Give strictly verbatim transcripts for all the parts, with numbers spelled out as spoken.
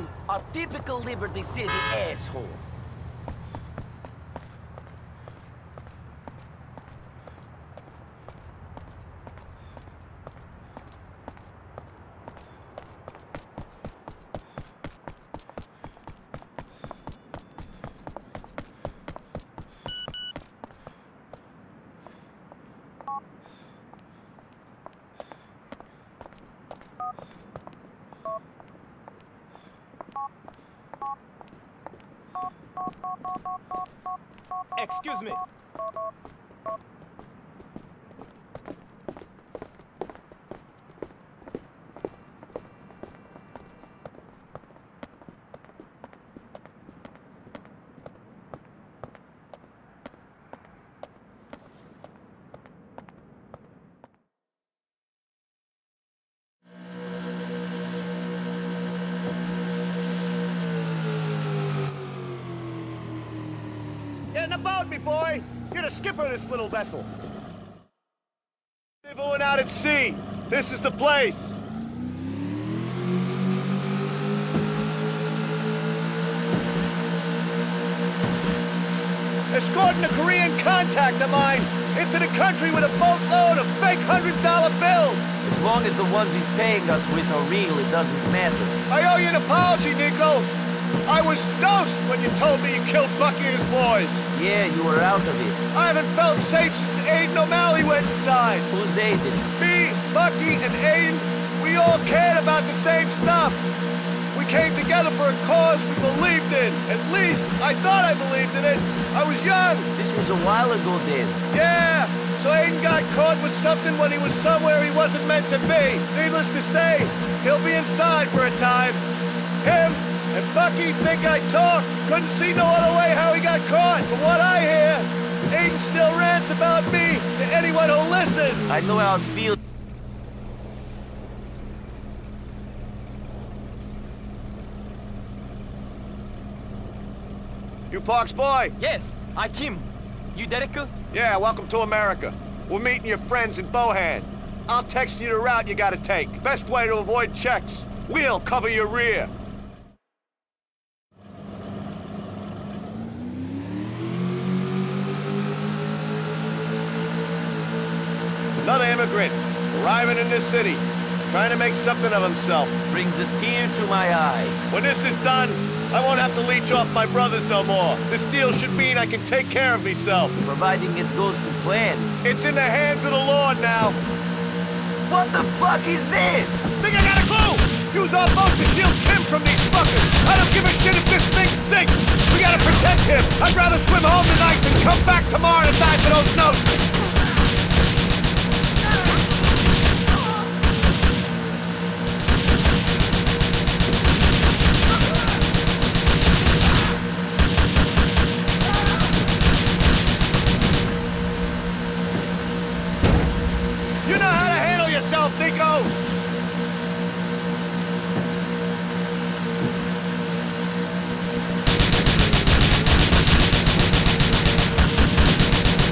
You are typical Liberty City asshole. Excuse me. Me, boy, you're the skipper of this little vessel. They're going out at sea. This is the place. Escorting a Korean contact of mine into the country with a boatload of fake hundred dollar bills. As long as the ones he's paying us with are real, it doesn't matter. I owe you an apology, Niko. I was dosed when you told me you killed Bucky and his boys. Yeah, you were out of it. I haven't felt safe since Aiden O'Malley went inside. Who's Aiden? Me, Bucky, and Aiden, we all cared about the same stuff. We came together for a cause we believed in. At least, I thought I believed in it. I was young. This was a while ago, then. Yeah, so Aiden got caught with something when he was somewhere he wasn't meant to be. Needless to say, he'll be inside for a time. Him. And Bucky think I talk. Couldn't see no other way how he got caught. But what I hear, Aiden still rants about me to anyone who listens. I know how it feels. You Parks boy? Yes, I Kim. You Dedeku? Yeah, welcome to America. We're meeting your friends in Bohan. I'll text you the route you gotta take. Best way to avoid checks. We'll cover your rear. Another immigrant, arriving in this city, trying to make something of himself. Brings a tear to my eye. When this is done, I won't have to leech off my brothers no more. This deal should mean I can take care of myself. Providing it goes to plan. It's in the hands of the Lord now. What the fuck is this? Think I got a clue! Use our boat to shield Kim from these fuckers! I don't give a shit if this thing sinks! We gotta protect him! I'd rather swim home tonight than come back tomorrow to die for those notes! Niko!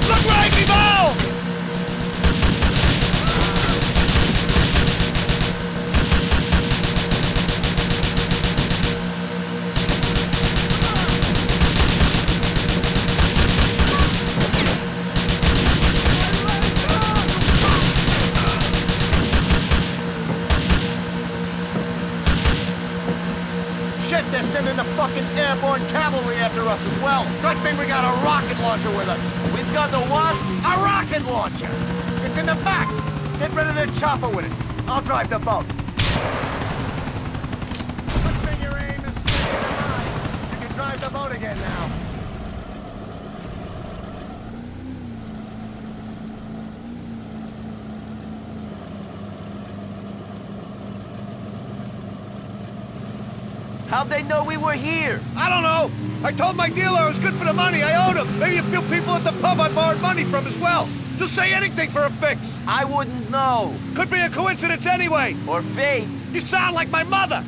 Look right, Niko! Airborne cavalry after us as well. Good thing we got a rocket launcher with us. We've got the what? A rocket launcher! It's in the back! Get rid of their chopper with it. I'll drive the boat. Put in your aim is straight in the line. You can drive the boat again now. How'd they know we were here? I don't know. I told my dealer I was good for the money. I owed him. Maybe a few people at the pub I borrowed money from as well. Just say anything for a fix. I wouldn't know. Could be a coincidence anyway. Or fate. You sound like my mother.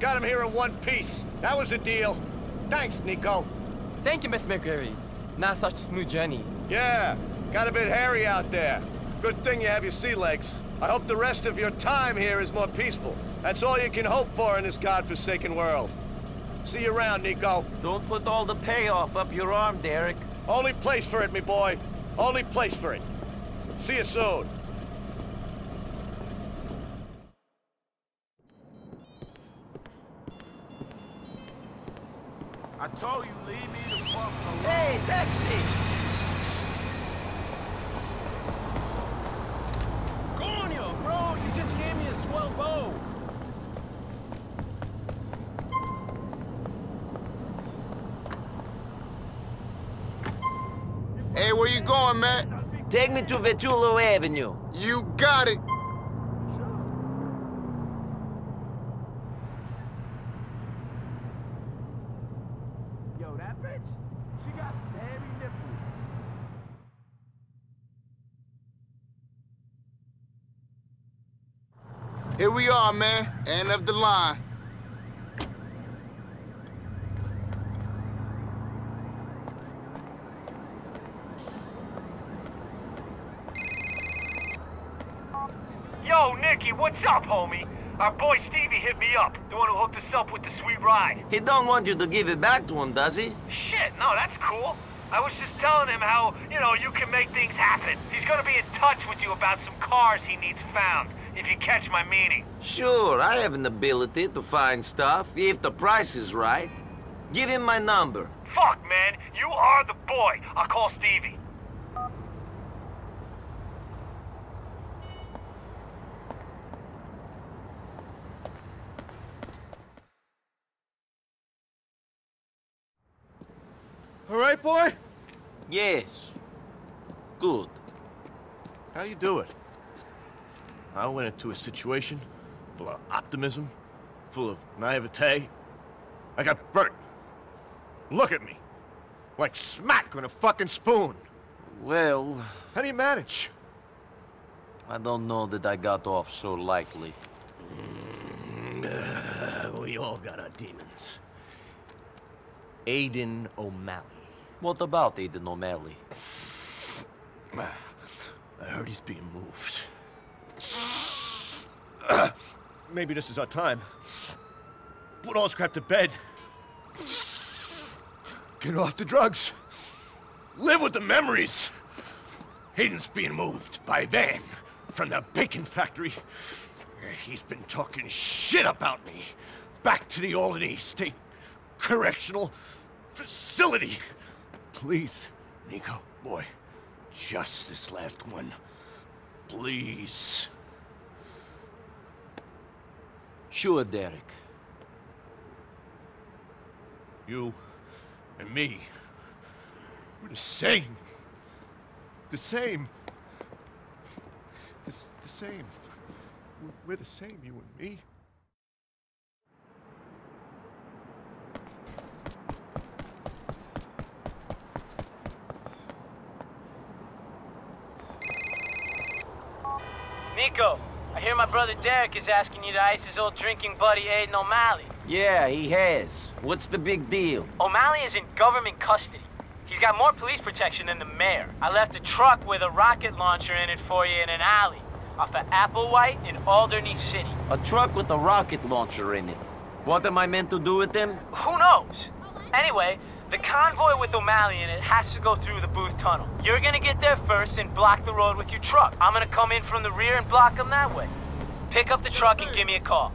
Got him here in one piece. That was a deal. Thanks, Niko. Thank you, Mister McCreary. Not such a smooth journey. Yeah, got a bit hairy out there. Good thing you have your sea legs. I hope the rest of your time here is more peaceful. That's all you can hope for in this godforsaken world. See you around, Niko. Don't put all the payoff up your arm, Derek. Only place for it, me boy. Only place for it. See you soon. I told you, leave me the fuck alone. Hey, taxi! Hey, where you going, man? Take me to Vitullo Avenue. You got it. Yo, that bitch, she got heavy nipples. Here we are, man. End of the line. What's up, homie? Our boy Stevie hit me up, the one who hooked us up with the sweet ride. He don't want you to give it back to him, does he? Shit, no, that's cool. I was just telling him how, you know, you can make things happen. He's gonna be in touch with you about some cars he needs found, if you catch my meaning. Sure, I have an ability to find stuff, if the price is right. Give him my number. Fuck, man, you are the boy. I'll call Stevie. All right, boy? Yes. Good. How do you do it? I went into a situation full of optimism, full of naivete. I got burnt. Look at me. Like smack on a fucking spoon. Well... How do you manage? I don't know that I got off so lightly. Mm, uh, we all got our demons. Aiden O'Malley. What about Aiden O'Malley? I heard he's being moved. Uh, maybe this is our time. Put all this crap to bed. Get off the drugs. Live with the memories. Aiden's being moved by van from the bacon factory. He's been talking shit about me. Back to the Alderney State Correctional Facility. Please, Niko, boy, just this last one, please. Sure, Derek. You and me, we're the same. The same. The, the same. We're the same, you and me. Niko, I hear my brother Derek is asking you to ice his old drinking buddy Aiden O'Malley. Yeah, he has. What's the big deal? O'Malley is in government custody. He's got more police protection than the mayor. I left a truck with a rocket launcher in it for you in an alley off of Applewhite in Alderney City. A truck with a rocket launcher in it? What am I meant to do with him? Who knows? Anyway, the convoy with O'Malley in it has to go through the Booth Tunnel. You're gonna get there first and block the road with your truck. I'm gonna come in from the rear and block them that way. Pick up the truck and give me a call.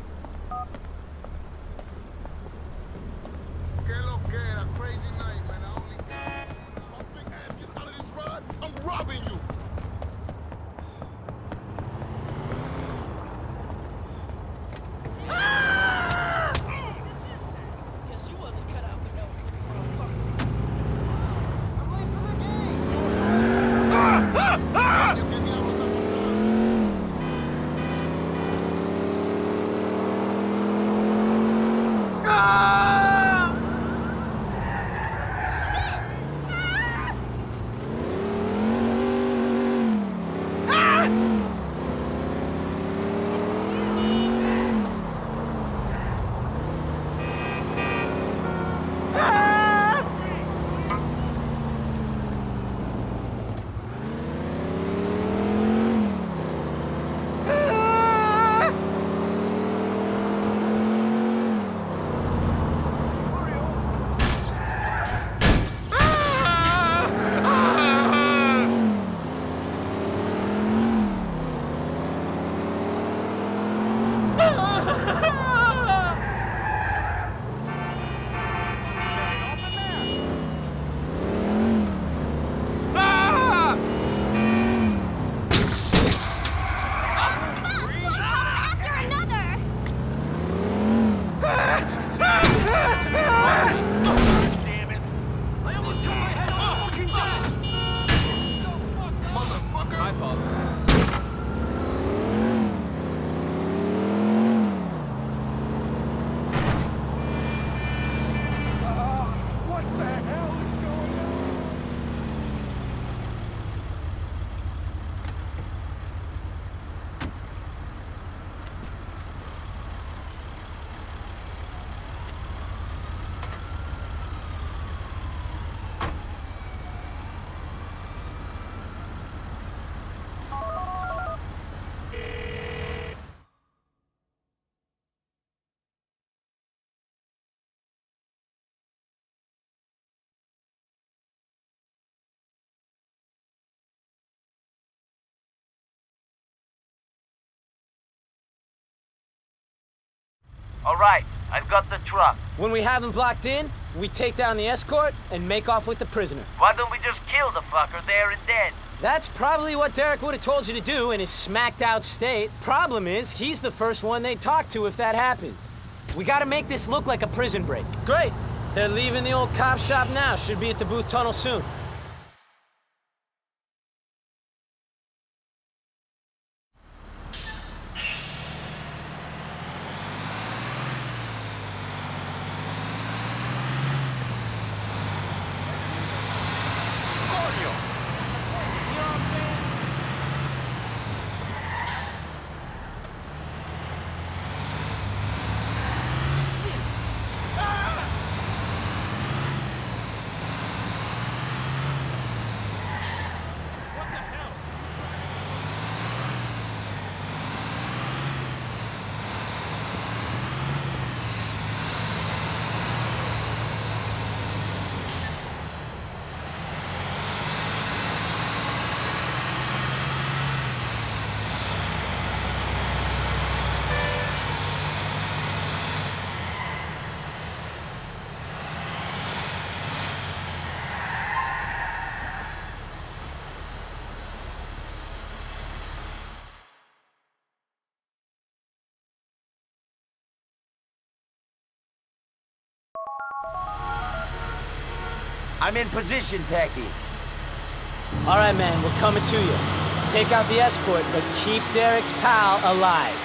All right, I've got the truck. When we have him blocked in, we take down the escort and make off with the prisoner. Why don't we just kill the fucker there and then? That's probably what Derek would have told you to do in his smacked-out state. Problem is, he's the first one they talk to if that happened. We gotta make this look like a prison break. Great. They're leaving the old cop shop now. Should be at the booth tunnel soon. I'm in position, Peggy. All right, man, we're coming to you. Take out the escort, but keep Derek's pal alive.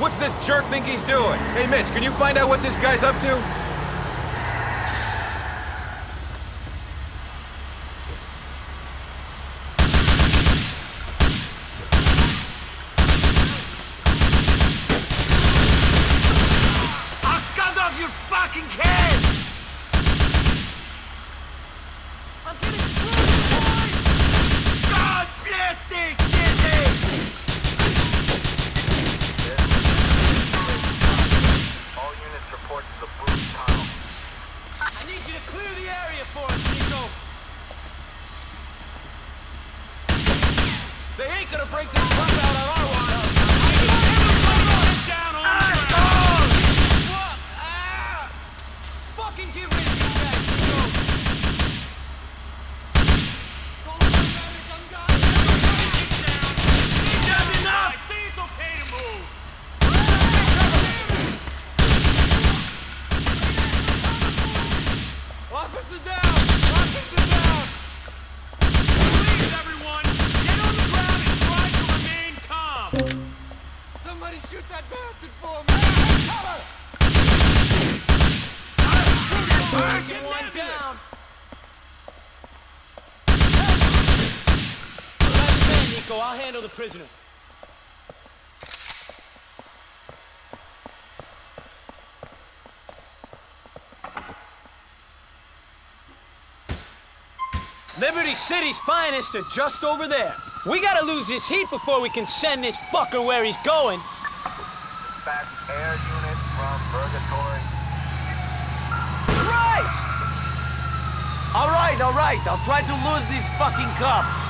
What's this jerk think he's doing? Hey, Mitch, can you find out what this guy's up to? Prisoner. Liberty City's finest are just over there. We gotta lose this heat before we can send this fucker where he's going. Dispatch air unit from Purgatory. Christ! All right, all right. I'll try to lose these fucking cops.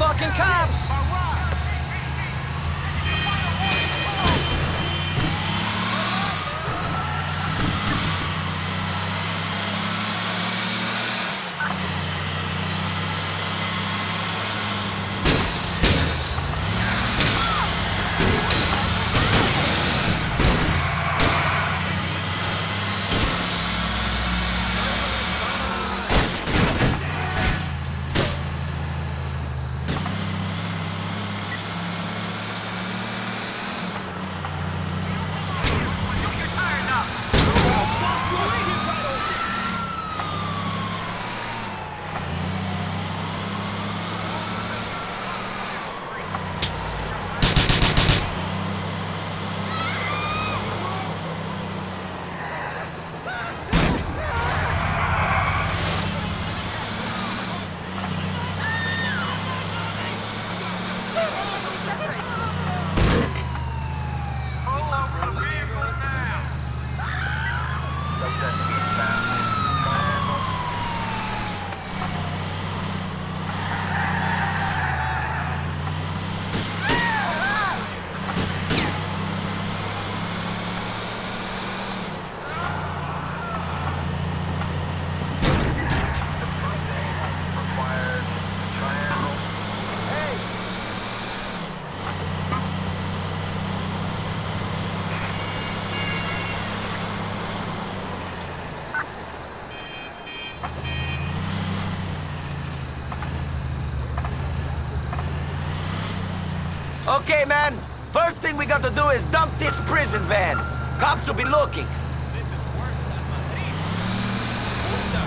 Fucking cops! Okay, man. First thing we got to do is dump this prison van. Cops will be looking. This is worse than my name. Who's there?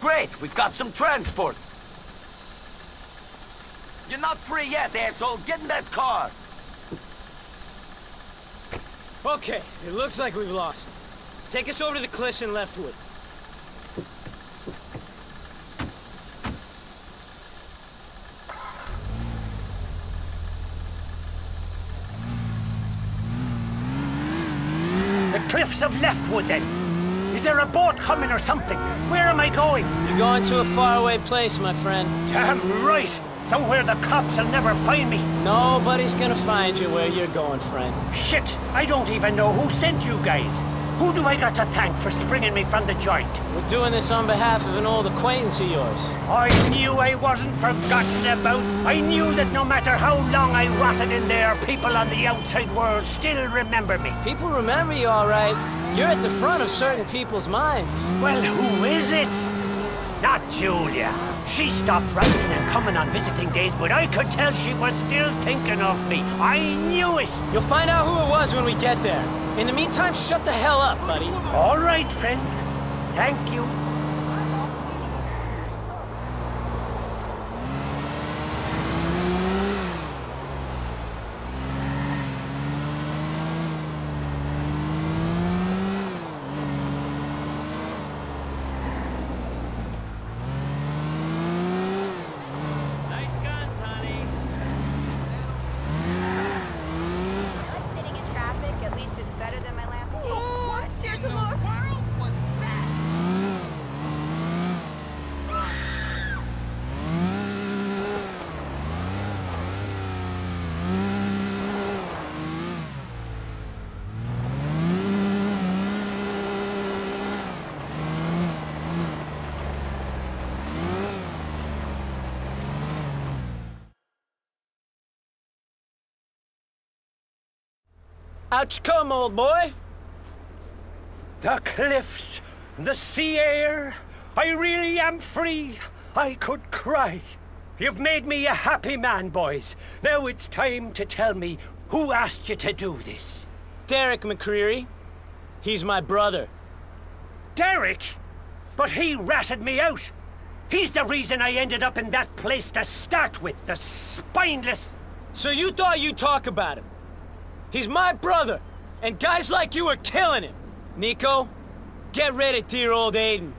Great, we've got some transport. You're not free yet, asshole. Get in that car. Okay, it looks like we've lost. Take us over to the cliffs in Leftwood. The cliffs of Leftwood, then. Is there a boat coming or something? Where am I going? You're going to a faraway place, my friend. Damn right! Somewhere the cops will never find me. Nobody's gonna find you where you're going, friend. Shit! I don't even know who sent you guys. Who do I got to thank for springing me from the joint? We're doing this on behalf of an old acquaintance of yours. I knew I wasn't forgotten about. I knew that no matter how long I rotted in there, people on the outside world still remember me. People remember you, all right. You're at the front of certain people's minds. Well, who is it? Not Julia. She stopped writing and coming on visiting days, but I could tell she was still thinking of me. I knew it! You'll find out who it was when we get there. In the meantime, shut the hell up, buddy. All right, friend. Thank you. Out you come, old boy. The cliffs, the sea air, I really am free. I could cry. You've made me a happy man, boys. Now it's time to tell me who asked you to do this. Derek McCreary. He's my brother. Derek? But he ratted me out. He's the reason I ended up in that place to start with, the spineless... So you thought you'd talk about him. He's my brother, and guys like you are killing him. Niko, get rid of dear old Aiden.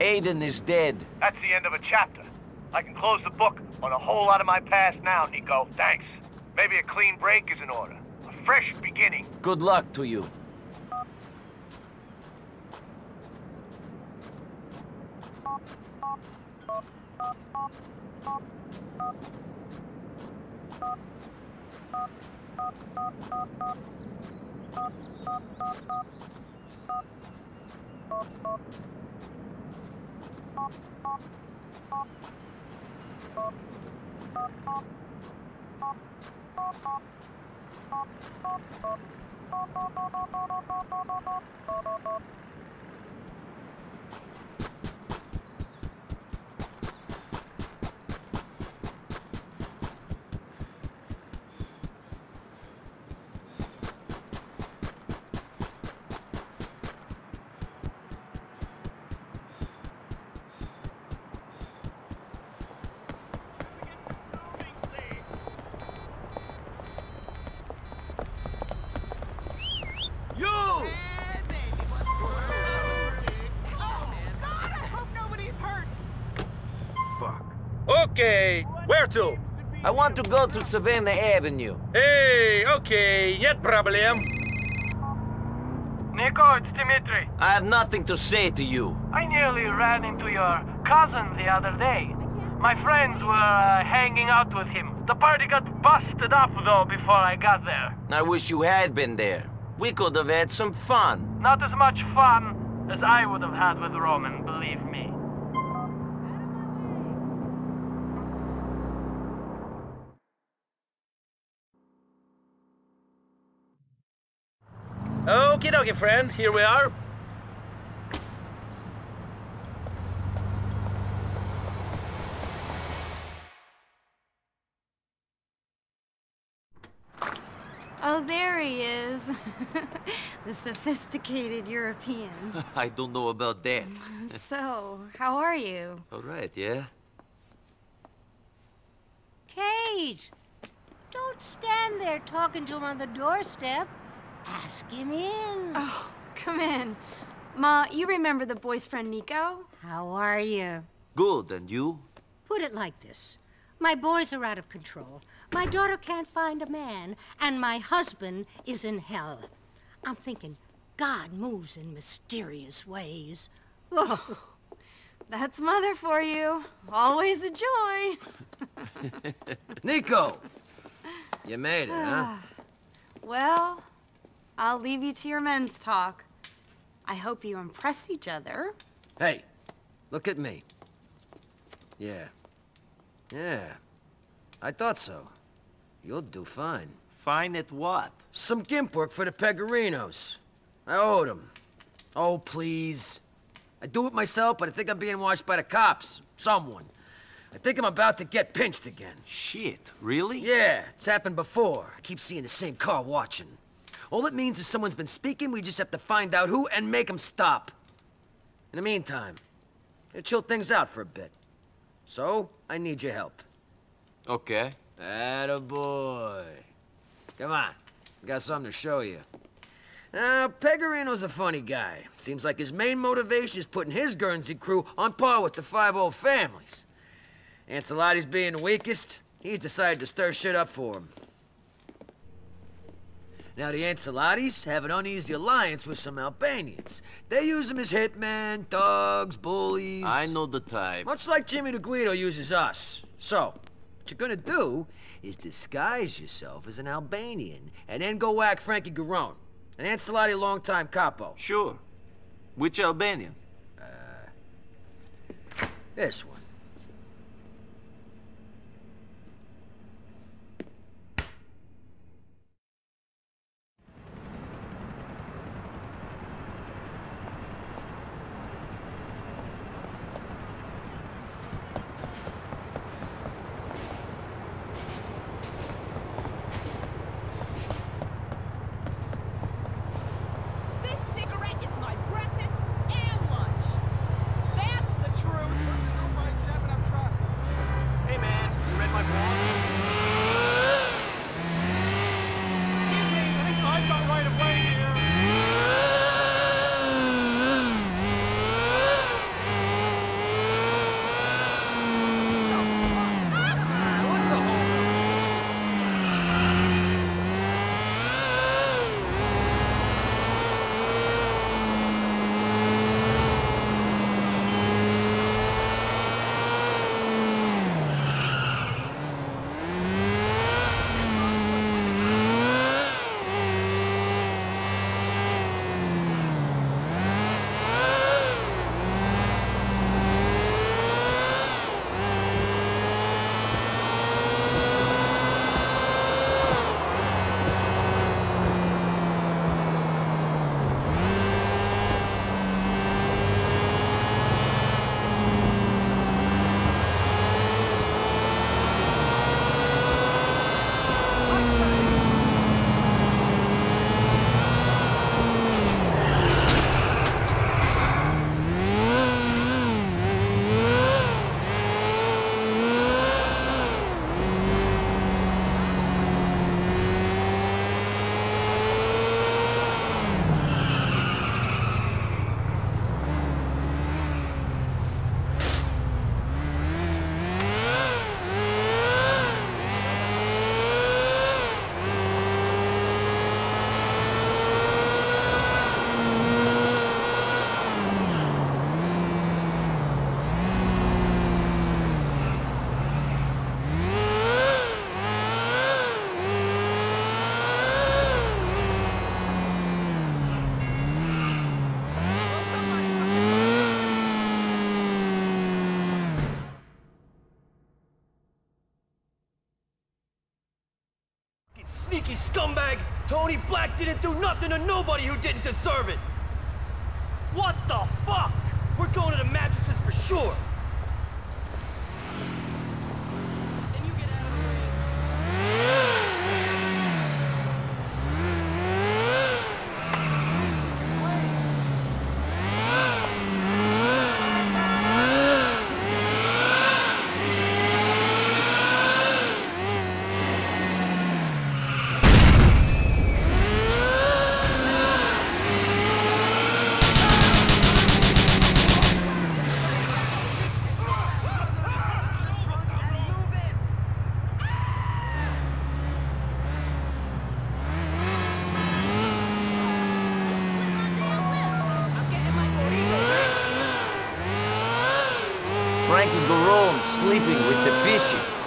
Aiden is dead. That's the end of a chapter. I can close the book on a whole lot of my past now, Niko. Thanks. Maybe a clean break is in order. A fresh beginning. Good luck to you. Okay, where to? I want to go to Savannah Avenue. Hey, okay, нет проблем. Niko, it's Dimitri. I have nothing to say to you. I nearly ran into your cousin the other day. My friends were uh, hanging out with him. The party got busted up, though, before I got there. I wish you had been there. We could have had some fun. Not as much fun as I would have had with Roman, believe me. Okie dokie, friend. Here we are. Oh, there he is. The sophisticated European. I don't know about that. So, how are you? All right, yeah. Cage! Don't stand there talking to him on the doorstep. Ask him in. Oh, come in. Ma, you remember the boy's friend, Niko? How are you? Good, and you? Put it like this. My boys are out of control. My daughter can't find a man, and my husband is in hell. I'm thinking God moves in mysterious ways. Oh, that's mother for you. Always a joy. Niko! You made it, huh? Well... I'll leave you to your men's talk. I hope you impress each other. Hey, look at me. Yeah. Yeah. I thought so. You'll do fine. Fine at what? Some gimp work for the Pegarinos. I owed them. Oh, please. I do it myself, but I think I'm being watched by the cops. Someone. I think I'm about to get pinched again. Shit, really? Yeah, it's happened before. I keep seeing the same car watching. All it means is someone's been speaking, we just have to find out who and make them stop. In the meantime, it'll chill things out for a bit. So, I need your help. Okay. Attaboy. Come on, I got something to show you. Now, Pegorino's a funny guy. Seems like his main motivation is putting his Guernsey crew on par with the five old families. Ancelotti's being the weakest, he's decided to stir shit up for him. Now, the Ancelottis have an uneasy alliance with some Albanians. They use them as hitmen, thugs, bullies. I know the type. Much like Jimmy the Guido uses us. So, what you're gonna do is disguise yourself as an Albanian and then go whack Frankie Garone, an Ancelotti longtime capo. Sure. Which Albanian? Uh, this one. Sneaky scumbag! Tony Black didn't do nothing to nobody who didn't deserve it! What the fuck? We're going to the mattresses for sure!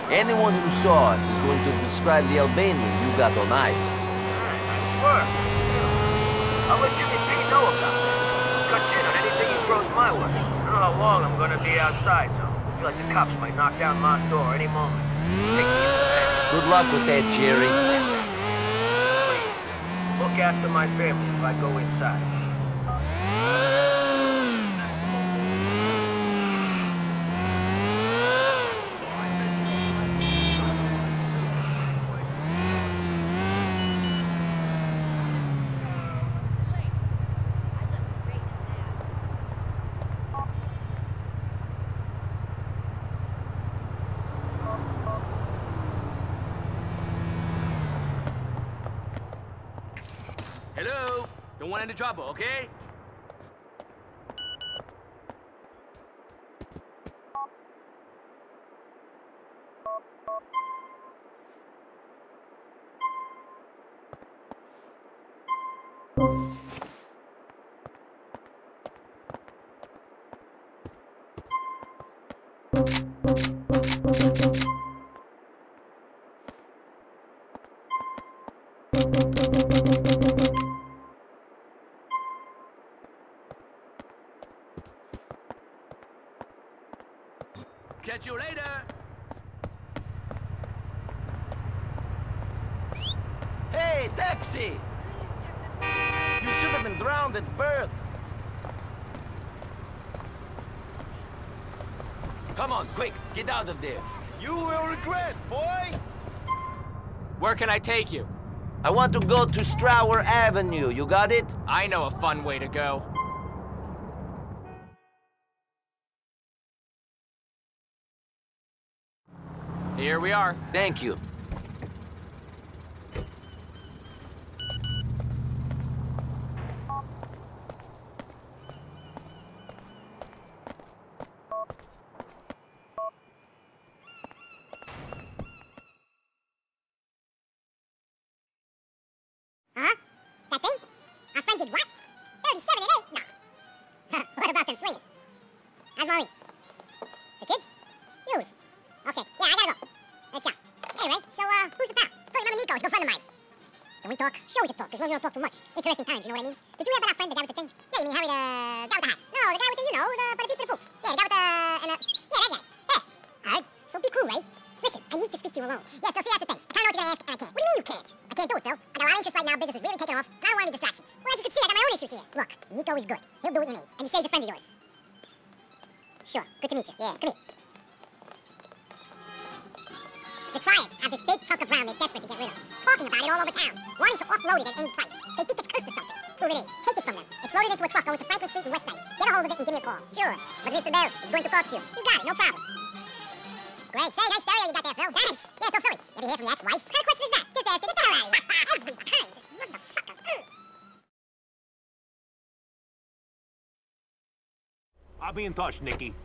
Anyone who saw us is going to describe the Albanian you got on ice. All right, I'll let Jimmy P know about that. Cut in on anything he throws my way. I don't know how long I'm going to be outside, though. I feel like the cops might knock down my door any moment. Good luck with that, Jerry. Please, look after my family if I go inside. Into trouble, okay? Catch you later. Hey, taxi! You should have been drowned at birth. Come on, quick, get out of there. You will regret, boy! Where can I take you? I want to go to Strower Avenue, you got it? I know a fun way to go. Here we are. Thank you. Be in touch, Nicky.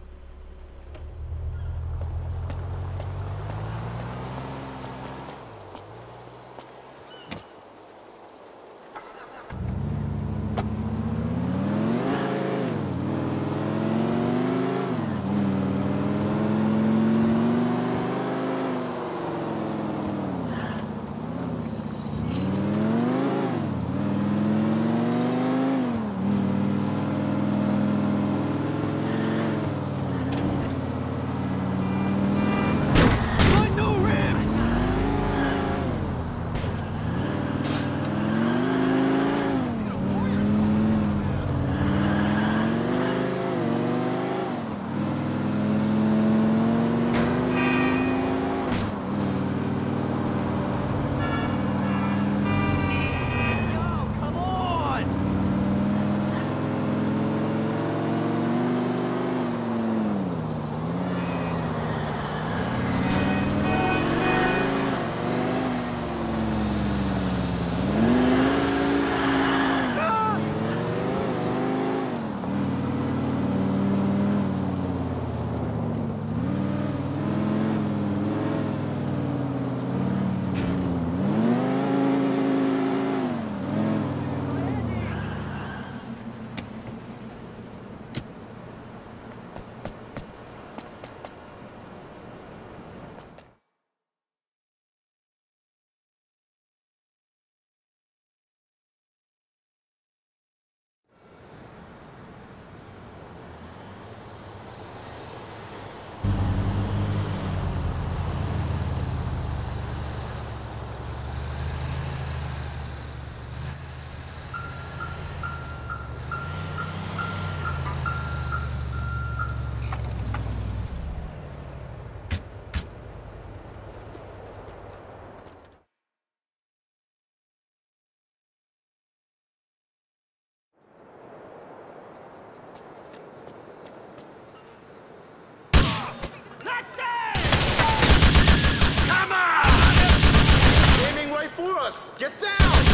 Get down!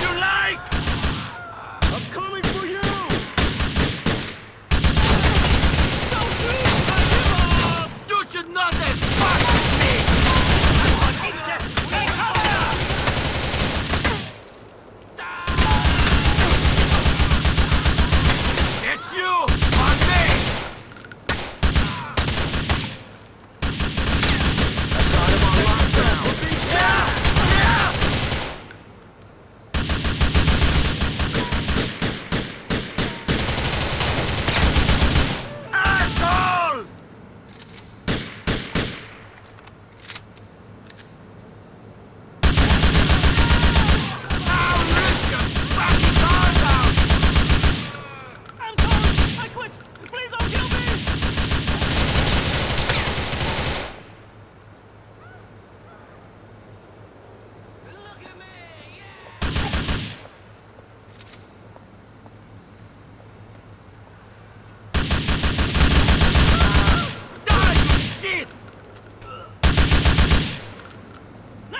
You like? I'm coming for you! Don't do it! You should not have fucked me! I'm on H S P!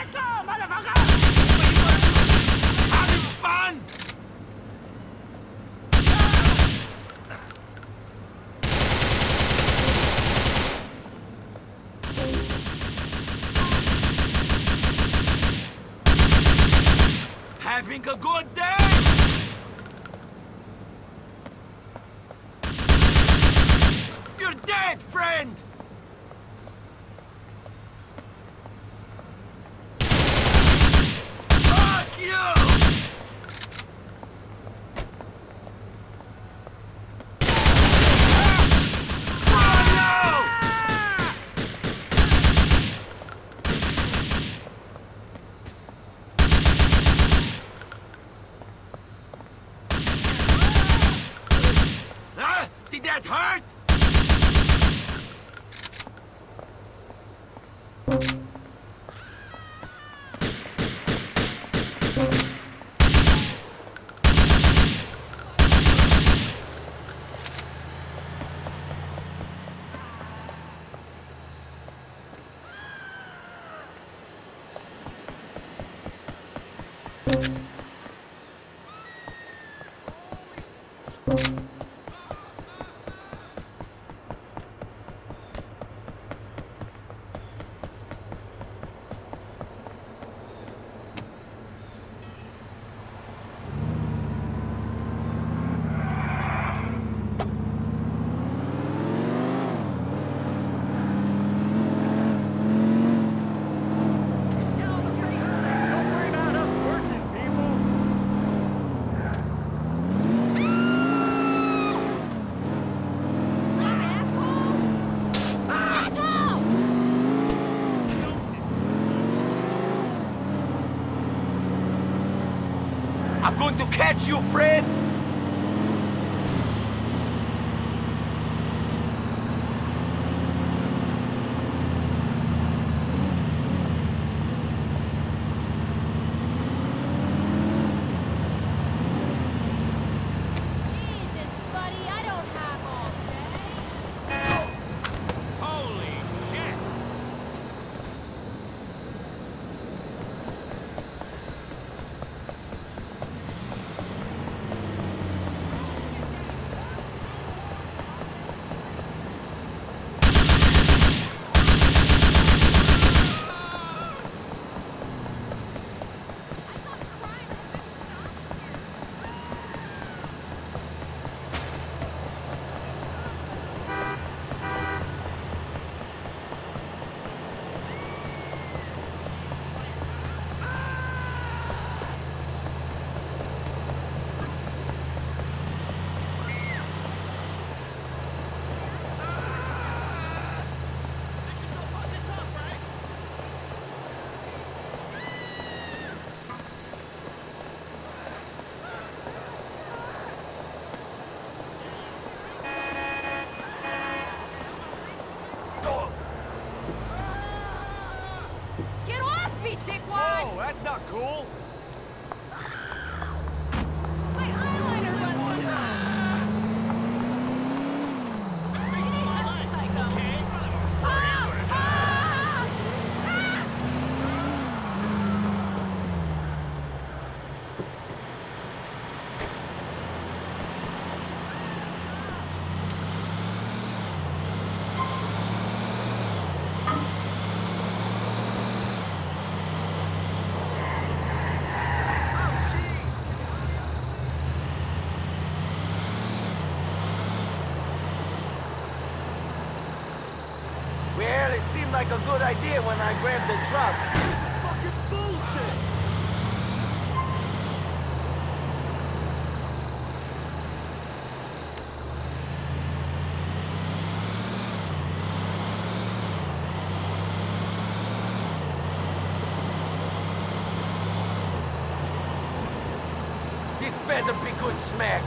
Let's go, motherfucker! Having fun! Having a good day! You're dead, friend! I'm going to catch you, friend! That's not cool. Like a good idea when I grabbed the truck. Fucking bullshit! This better be good smack.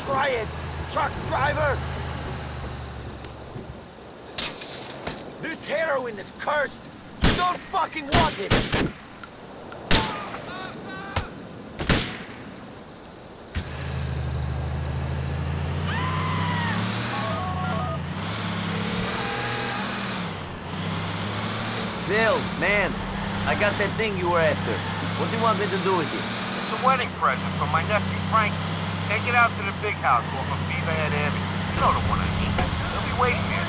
Triad, truck driver! This heroin is cursed! You don't fucking want it! Phil, man, I got that thing you were after. What do you want me to do with it? It's a wedding present from my nephew, Frankie. Take it out to the big house off of Beaver Head Avenue. You know the one I mean. They'll be waiting here.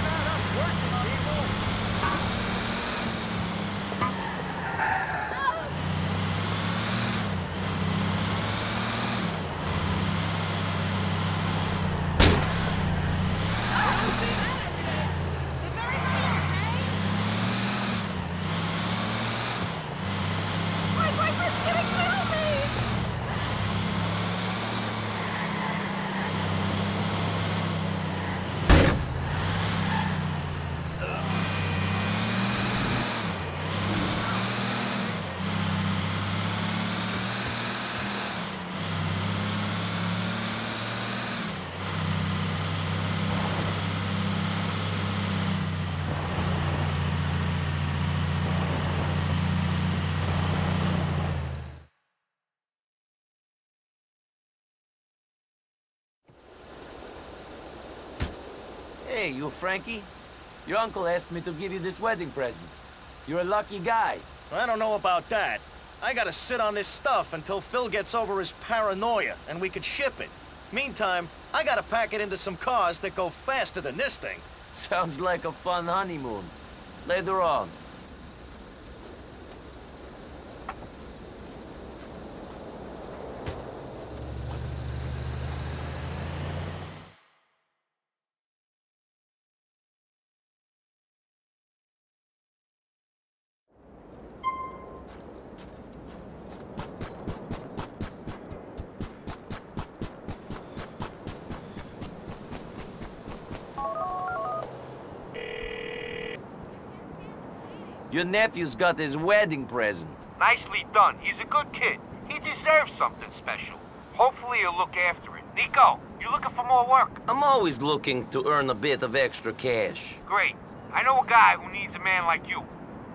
Hey, you Frankie? Your uncle asked me to give you this wedding present. You're a lucky guy. I don't know about that. I gotta sit on this stuff until Phil gets over his paranoia and we could ship it. Meantime, I gotta pack it into some cars that go faster than this thing. Sounds like a fun honeymoon. Later on. Your nephew's got his wedding present. Nicely done. He's a good kid. He deserves something special. Hopefully he'll look after it. Niko, you looking for more work? I'm always looking to earn a bit of extra cash. Great. I know a guy who needs a man like you.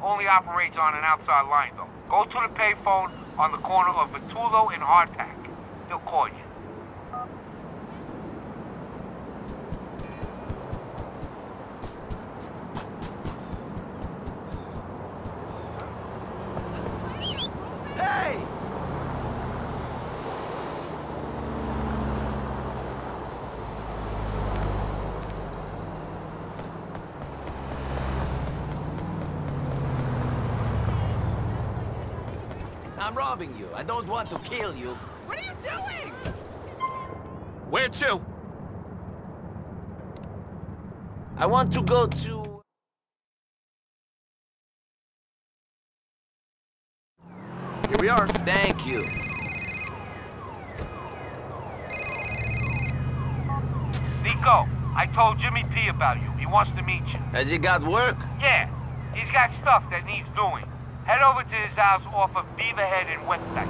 Only operates on an outside line, though. Go to the payphone on the corner of Vitullo and Hardtack. He'll call you. I'm robbing you. I don't want to kill you. What are you doing? Where to? I want to go to... Here we are. Thank you. Niko, I told Jimmy P about you. He wants to meet you. Has he got work? Yeah. He's got stuff that needs doing. Head over to his house off of Beaverhead and West Dyke.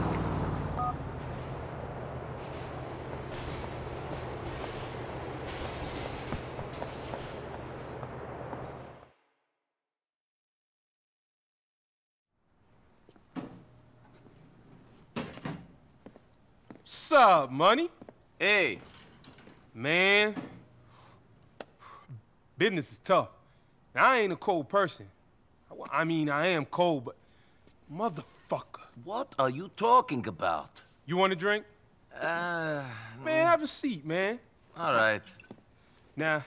Sup, money? Hey. Man. Business is tough. Now, I ain't a cold person. I mean, I am cold, but... Motherfucker. What are you talking about? You want a drink? Uh... Man, have a seat, man. All right. Now,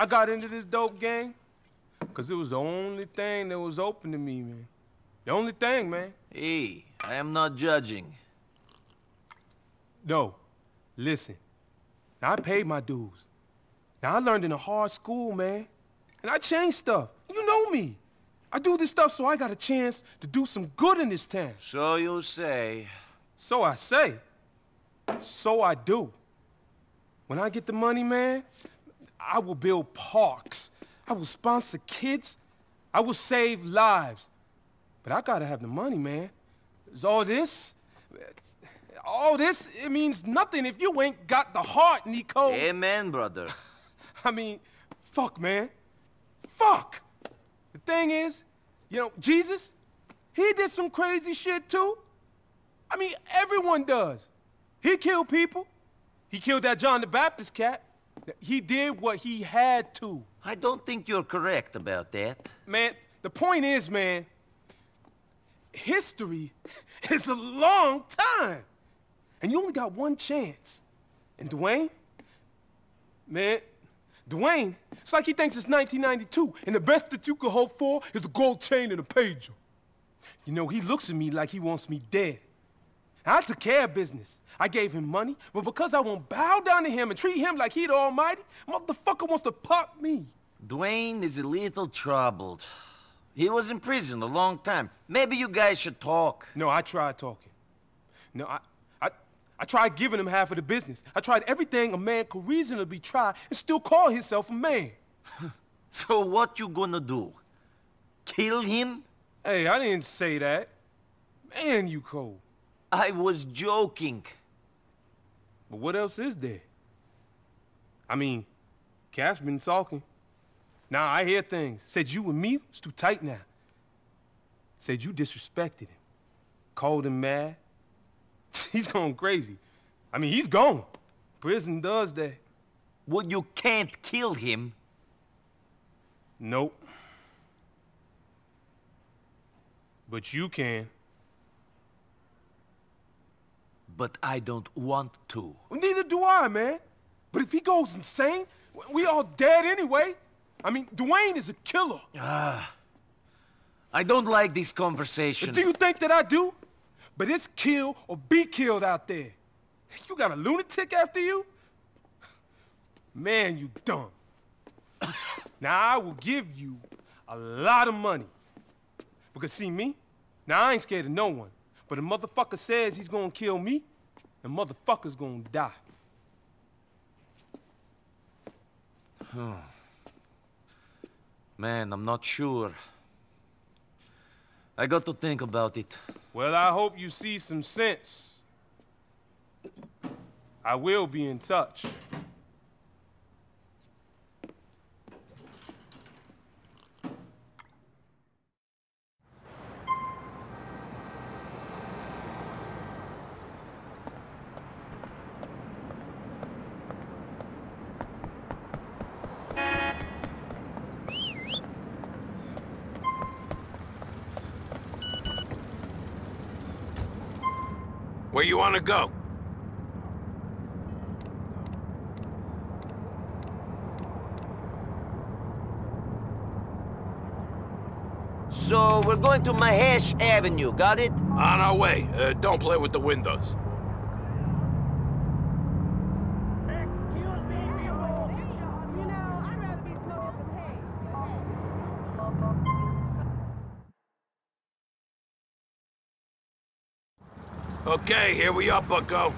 I got into this dope game because it was the only thing that was open to me, man. The only thing, man. Hey, I am not judging. No, listen. Now, I paid my dues. Now, I learned in a hard school, man. And I changed stuff. You know me. I do this stuff so I got a chance to do some good in this town. So you say. So I say. So I do. When I get the money, man, I will build parks. I will sponsor kids. I will save lives. But I gotta have the money, man. There's all this, all this, it means nothing if you ain't got the heart, Niko. Amen, brother. I mean, fuck, man. Fuck! The thing is, you know, Jesus, he did some crazy shit too. I mean, everyone does. He killed people. He killed that John the Baptist cat. He did what he had to. I don't think you're correct about that. Man, the point is, man, history is a long time. And you only got one chance. And Dwayne, man, Dwayne, it's like he thinks it's nineteen ninety-two, and the best that you could hope for is a gold chain and a pager. You know, he looks at me like he wants me dead. I took care of business. I gave him money, but because I won't bow down to him and treat him like he the almighty, motherfucker wants to pop me. Dwayne is a little troubled. He was in prison a long time. Maybe you guys should talk. No, I tried talking. No, I, I, I tried giving him half of the business. I tried everything a man could reasonably try and still call himself a man. So what you gonna do? Kill him? Hey, I didn't say that. Man, you cold. I was joking. But what else is there? I mean, Cash been talking. Now I hear things. Said you and me was too tight now. Said you disrespected him. Called him mad. He's going crazy. I mean, he's gone. Prison does that. Well, you can't kill him. Nope. But you can. But I don't want to. Well, neither do I, man. But if he goes insane, we all dead anyway. I mean, Dwayne is a killer. Ah. I don't like this conversation. But do you think that I do? But it's kill or be killed out there. You got a lunatic after you? Man, you dumb. Now, I will give you a lot of money. Because, see me, now I ain't scared of no one. But a motherfucker says he's gonna kill me, and motherfucker's gonna die. Hmm. Man, I'm not sure. I got to think about it. Well, I hope you see some sense. I will be in touch. Where you want to go? So, we're going to Mahesh Avenue, got it? On our way. Uh, don't play with the windows. Excuse me, people! You know, I'd rather be smoking some hay. Okay, here we are, bucko.